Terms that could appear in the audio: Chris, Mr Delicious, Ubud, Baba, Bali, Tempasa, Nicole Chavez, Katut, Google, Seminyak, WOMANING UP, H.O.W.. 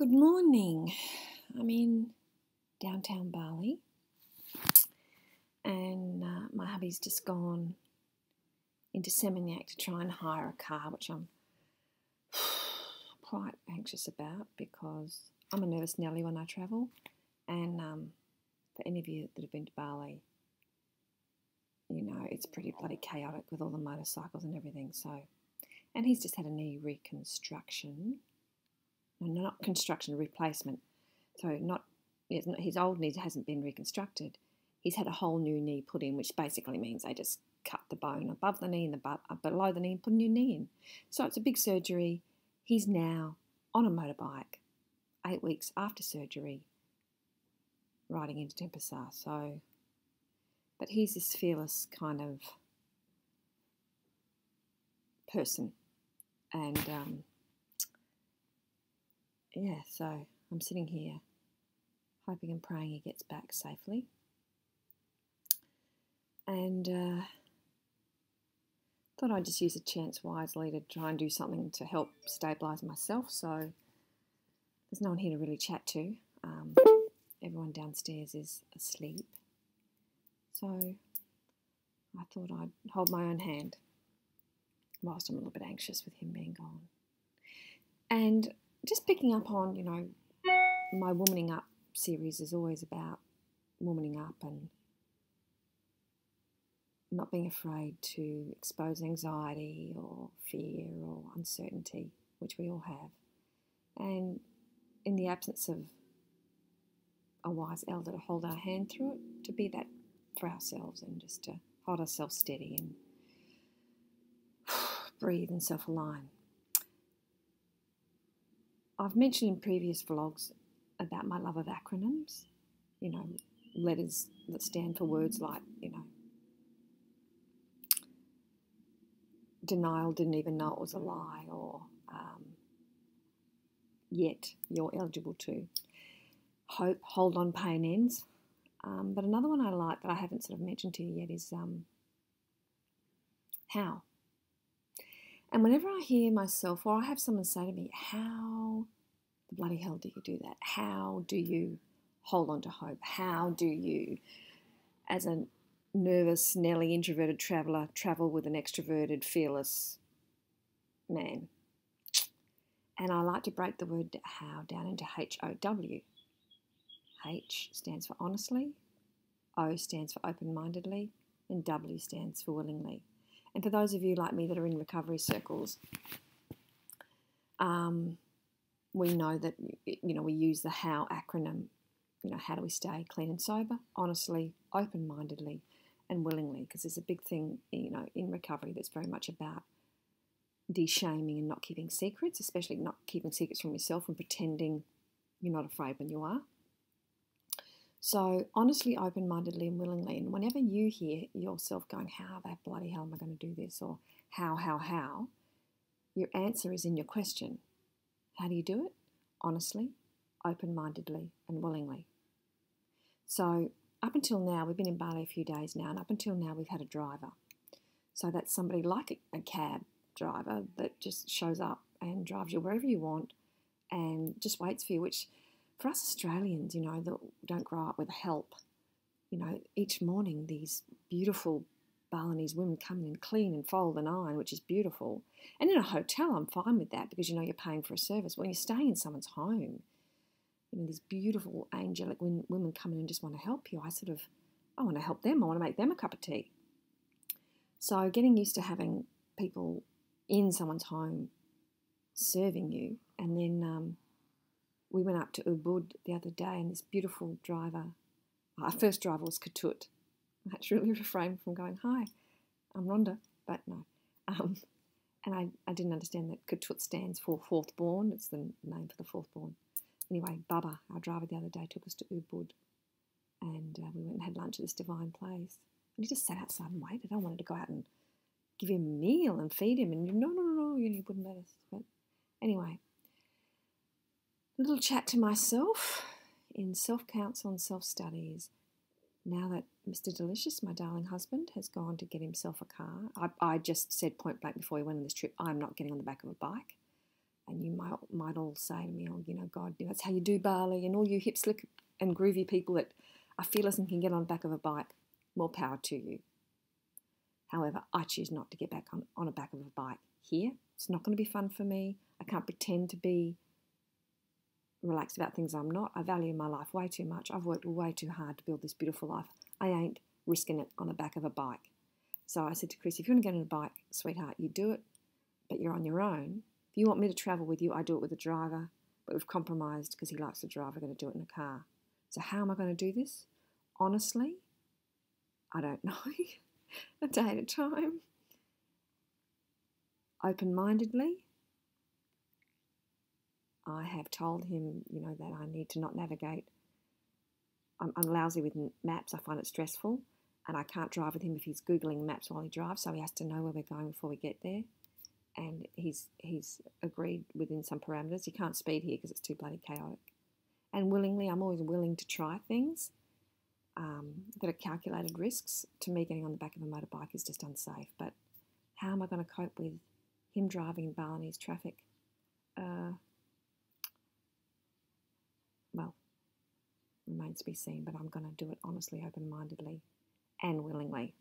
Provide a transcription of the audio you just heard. Good morning. I'm in downtown Bali and my hubby's just gone into Seminyak to try and hire a car, which I'm quite anxious about because I'm a nervous Nelly when I travel. And for any of you that have been to Bali, you know, it's pretty bloody chaotic with all the motorcycles and everything. So, and he's just had a knee reconstruction. Not construction, replacement. So not his old knee hasn't been reconstructed. He's had a whole new knee put in, which basically means they just cut the bone above the knee and below the knee and put a new knee in. So it's a big surgery. He's now on a motorbike 8 weeks after surgery riding into Tempasa. So, but he's this fearless kind of person. And yeah, so I'm sitting here hoping and praying he gets back safely. And thought I'd just use a chance wisely to try and do something to help stabilise myself. So there's no one here to really chat to. Everyone downstairs is asleep. So I thought I'd hold my own hand whilst I'm a little bit anxious with him being gone. And just picking up on, you know, my Womaning Up series is always about womaning up and not being afraid to expose anxiety or fear or uncertainty, which we all have. And in the absence of a wise elder to hold our hand through it, to be that for ourselves and just to hold ourselves steady and breathe and self-align. I've mentioned in previous vlogs about my love of acronyms, you know, letters that stand for words like, you know, denial, didn't even know it was a lie, or yet, you're eligible to, hope, hold on, pain ends. But another one I like that I haven't sort of mentioned to you yet is how. And whenever I hear myself, or I have someone say to me, how the bloody hell do you do that? How do you hold on to hope? How do you, as a nervous, Nelly, introverted traveller, travel with an extroverted, fearless man? And I like to break the word how down into H.O.W. H stands for honestly, O stands for open-mindedly, and W stands for willingly. And for those of you like me that are in recovery circles, we know that, you know, we use the HOW acronym. You know, how do we stay clean and sober, honestly, open-mindedly, and willingly? Because there's a big thing, you know, in recovery that's very much about de-shaming and not keeping secrets, especially not keeping secrets from yourself and pretending you're not afraid when you are. So, honestly, open-mindedly and willingly, and whenever you hear yourself going, how the bloody hell am I going to do this, or how, your answer is in your question. How do you do it? Honestly, open-mindedly and willingly. So, up until now, we've been in Bali a few days now, and up until now we've had a driver. So that's somebody like a cab driver that just shows up and drives you wherever you want and just waits for you, which, for us Australians, you know, that don't grow up with help, you know, each morning these beautiful Balinese women come in and clean and fold and iron, which is beautiful. And in a hotel, I'm fine with that because, you know, you're paying for a service. When you're staying in someone's home, you know, these beautiful angelic women come in and just want to help you. I want to help them. I want to make them a cup of tea. So getting used to having people in someone's home serving you, and then we went up to Ubud the other day, and this beautiful driver, our first driver was Katut. I had to really refrain from going, hi, I'm Rhonda, but no. And I didn't understand that Katut stands for fourth born. It's the name for the fourth born. Anyway, Baba, our driver the other day, took us to Ubud, and we went and had lunch at this divine place. And he just sat outside and waited. I wanted to go out and give him a meal and feed him, and no, he wouldn't let us. But anyway, little chat to myself in self-counsel and self-studies. Now that Mr Delicious, my darling husband, has gone to get himself a car, I just said point blank before he went on this trip, I'm not getting on the back of a bike. And you might all say to me, oh, you know, God, that's how you do Bali, and all you hip, slick and groovy people that are fearless and can get on the back of a bike, more power to you. However, I choose not to get back on the back of a bike here. It's not going to be fun for me. I can't pretend to be relaxed about things I'm not. I value my life way too much. I've worked way too hard to build this beautiful life. I ain't risking it on the back of a bike. So I said to Chris, if you want to get on a bike, sweetheart, you do it, but you're on your own. If you want me to travel with you, I do it with a driver, but we've compromised because he likes the driver. We're going to do it in a car. So how am I going to do this? Honestly, I don't know. A day at a time. Open-mindedly, I have told him, you know, that I need to not navigate. I'm lousy with maps. I find it stressful, and I can't drive with him if he's Googling maps while he drives, so he has to know where we're going before we get there. And he's agreed within some parameters. You can't speed here because it's too bloody chaotic. And willingly, I'm always willing to try things that are calculated risks. To me, getting on the back of a motorbike is just unsafe. But how am I going to cope with him driving in Balinese traffic? Well, remains to be seen, but I'm going to do it honestly, open-mindedly and willingly.